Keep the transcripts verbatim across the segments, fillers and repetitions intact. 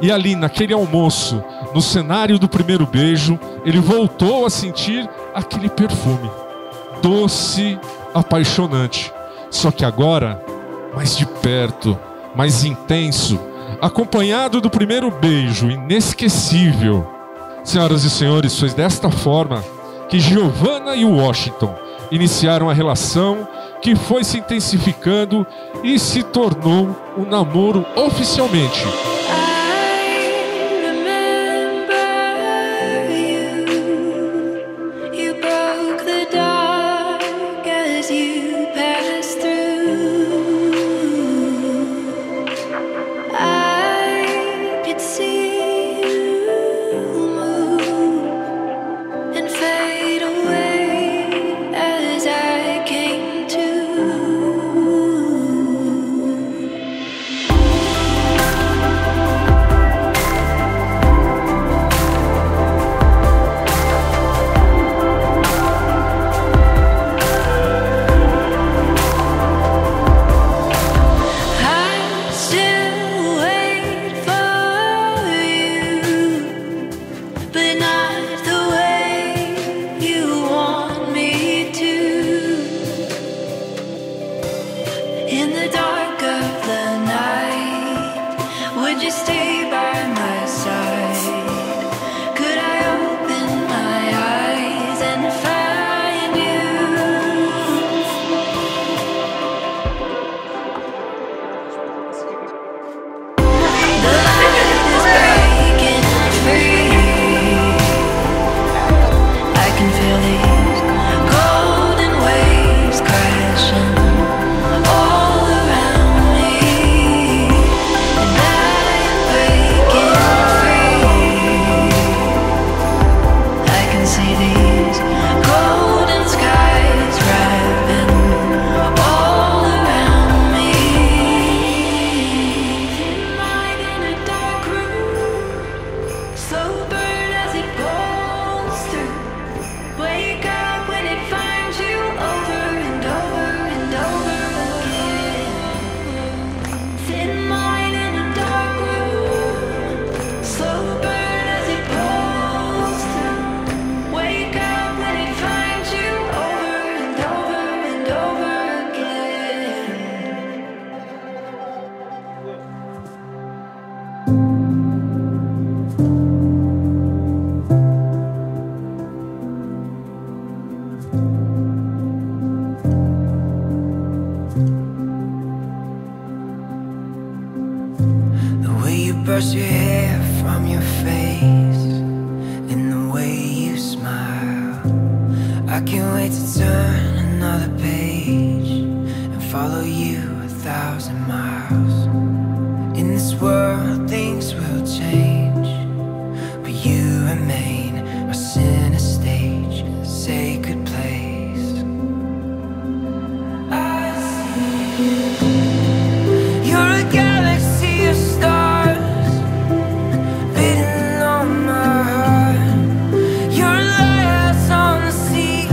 E ali, naquele almoço, no cenário do primeiro beijo, ele voltou a sentir aquele perfume. Doce, apaixonante. Só que agora, mais de perto, mais intenso, acompanhado do primeiro beijo, inesquecível. Senhoras e senhores, foi desta forma que Giovanna e Washington iniciaram a relação que foi se intensificando e se tornou um namoro oficialmente. Brush your hair from your face, and the way you smile, I can't wait to turn another page and follow you a thousand miles. In this world things will change, but you remain our center stage, a sacred place. I see you. You're a galaxy of stars. See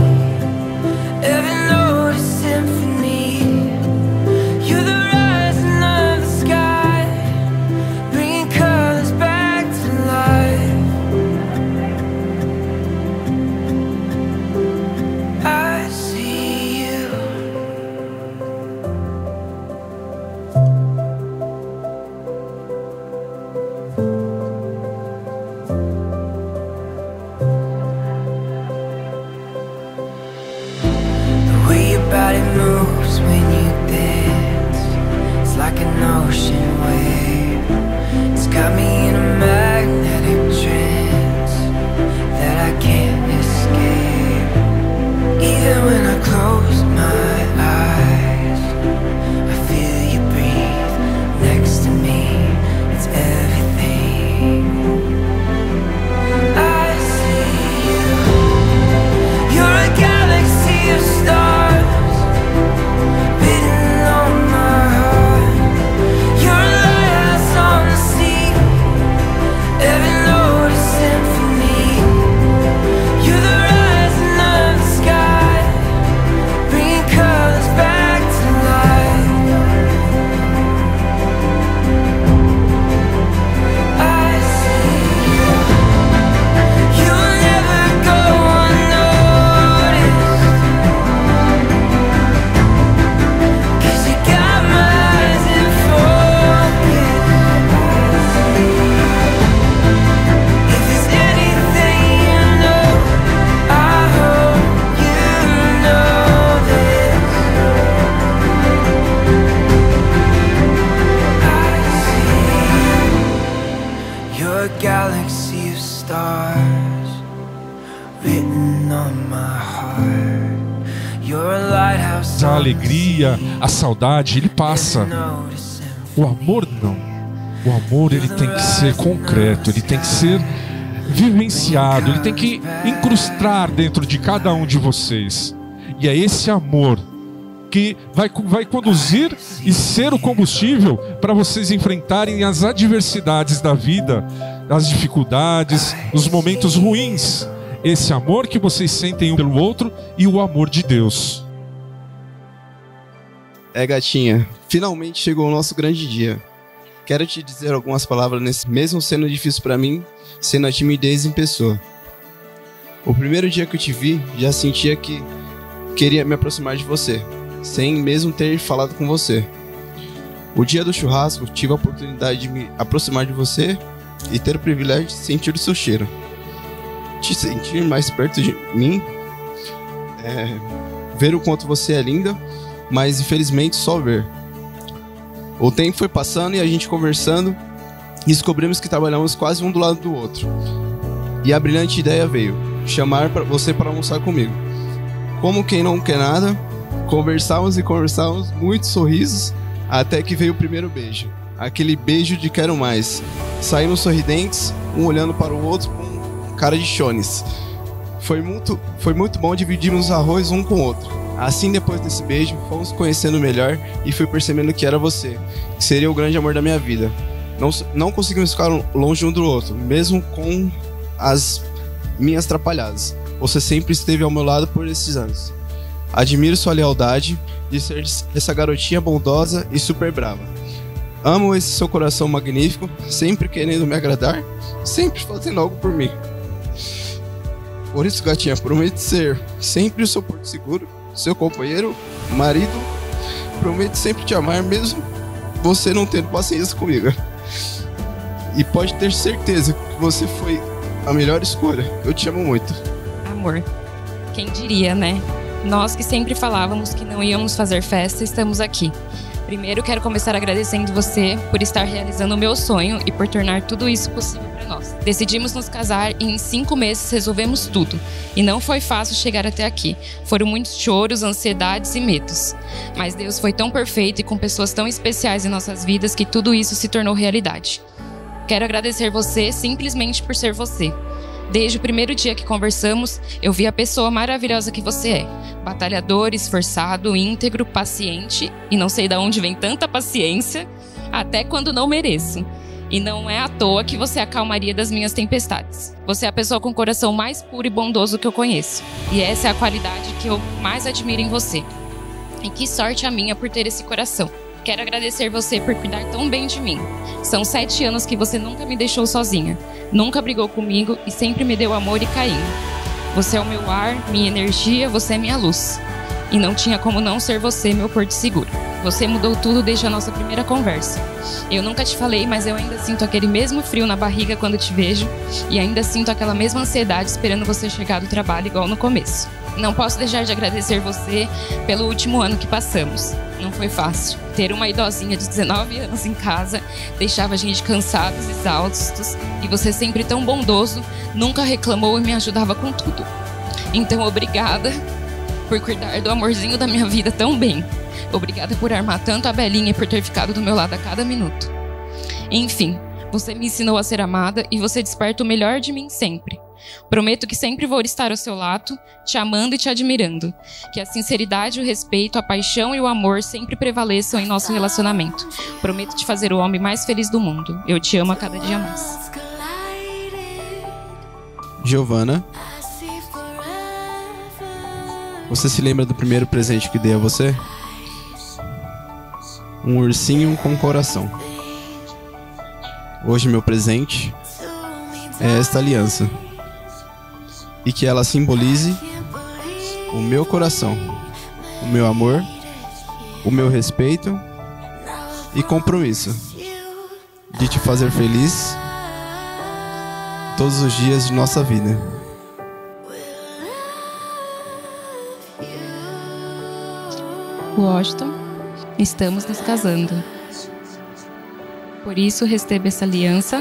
a galaxy of stars written on my heart. You're a lighthouse. A alegria, a saudade, ele passa. O amor não. O amor, ele tem que ser concreto, ele tem que ser vivenciado, ele tem que incrustar dentro de cada um de vocês. E é esse amor que vai, vai conduzir e ser o combustível para vocês enfrentarem as adversidades da vida, as dificuldades, os momentos ruins. Esse amor que vocês sentem um pelo outro e o amor de Deus. É, gatinha, finalmente chegou o nosso grande dia. Quero te dizer algumas palavras nesse mesmo sendo difícil para mim, sendo a timidez em pessoa. O primeiro dia que eu te vi, já sentia que queria me aproximar de você, sem mesmo ter falado com você. O dia do churrasco, tive a oportunidade de me aproximar de você e ter o privilégio de sentir o seu cheiro. Te sentir mais perto de mim, é, ver o quanto você é linda, mas infelizmente só ver. O tempo foi passando e a gente conversando, e descobrimos que trabalhamos quase um do lado do outro. E a brilhante ideia veio, chamar você para almoçar comigo. Como quem não quer nada, conversávamos e conversávamos, muitos sorrisos, até que veio o primeiro beijo. Aquele beijo de quero mais. Saímos sorridentes, um olhando para o outro com cara de chones. Foi muito, foi muito bom dividirmos arroz um com o outro. Assim, depois desse beijo, fomos conhecendo melhor e fui percebendo que era você, que seria o grande amor da minha vida. Não, não conseguimos ficar longe um do outro, mesmo com as minhas atrapalhadas. Você sempre esteve ao meu lado por esses anos. Admiro sua lealdade de ser essa garotinha bondosa e super brava. Amo esse seu coração magnífico, sempre querendo me agradar, sempre fazendo algo por mim. Por isso, gatinha, prometo ser sempre o seu porto seguro, seu companheiro, marido. Prometo sempre te amar, mesmo você não tendo paciência comigo. E pode ter certeza que você foi a melhor escolha. Eu te amo muito. Amor, quem diria, né? Nós que sempre falávamos que não íamos fazer festa, estamos aqui. Primeiro, quero começar agradecendo você por estar realizando o meu sonho e por tornar tudo isso possível para nós. Decidimos nos casar e em cinco meses resolvemos tudo. E não foi fácil chegar até aqui. Foram muitos choros, ansiedades e medos. Mas Deus foi tão perfeito e com pessoas tão especiais em nossas vidas que tudo isso se tornou realidade. Quero agradecer você simplesmente por ser você. Desde o primeiro dia que conversamos, eu vi a pessoa maravilhosa que você é. Batalhador, esforçado, íntegro, paciente, e não sei de onde vem tanta paciência, até quando não mereço. E não é à toa que você é a calmaria das minhas tempestades. Você é a pessoa com o coração mais puro e bondoso que eu conheço. E essa é a qualidade que eu mais admiro em você. E que sorte a minha por ter esse coração. Quero agradecer você por cuidar tão bem de mim. São sete anos que você nunca me deixou sozinha. Nunca brigou comigo e sempre me deu amor e carinho. Você é o meu ar, minha energia, você é minha luz. E não tinha como não ser você, meu porto seguro. Você mudou tudo desde a nossa primeira conversa. Eu nunca te falei, mas eu ainda sinto aquele mesmo frio na barriga quando te vejo. E ainda sinto aquela mesma ansiedade esperando você chegar do trabalho igual no começo. Não posso deixar de agradecer você pelo último ano que passamos. Não foi fácil. Ter uma idosinha de dezenove anos em casa deixava a gente cansados, exaustos. E você sempre tão bondoso, nunca reclamou e me ajudava com tudo. Então, obrigada por cuidar do amorzinho da minha vida tão bem. Obrigada por armar tanto a Belinha e por ter ficado do meu lado a cada minuto. Enfim, você me ensinou a ser amada e você desperta o melhor de mim sempre. Prometo que sempre vou estar ao seu lado, te amando e te admirando. Que a sinceridade, o respeito, a paixão e o amor sempre prevaleçam em nosso relacionamento. Prometo te fazer o homem mais feliz do mundo. Eu te amo a cada dia mais. Giovanna, você se lembra do primeiro presente que dei a você? Um ursinho com coração. Hoje meu presente é esta aliança. E que ela simbolize o meu coração, o meu amor, o meu respeito e compromisso de te fazer feliz todos os dias de nossa vida. Washington, estamos nos casando. Por isso receba essa aliança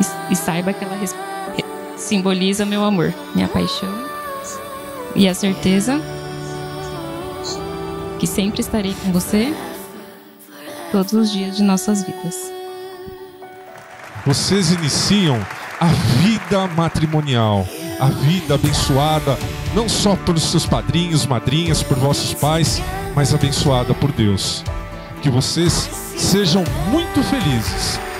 e, e saiba que ela simboliza meu amor, minha paixão e a certeza que sempre estarei com você todos os dias de nossas vidas. Vocês iniciam a vida matrimonial, a vida abençoada, não só pelos seus padrinhos, madrinhas, por vossos pais, mas abençoada por Deus. Que vocês sejam muito felizes.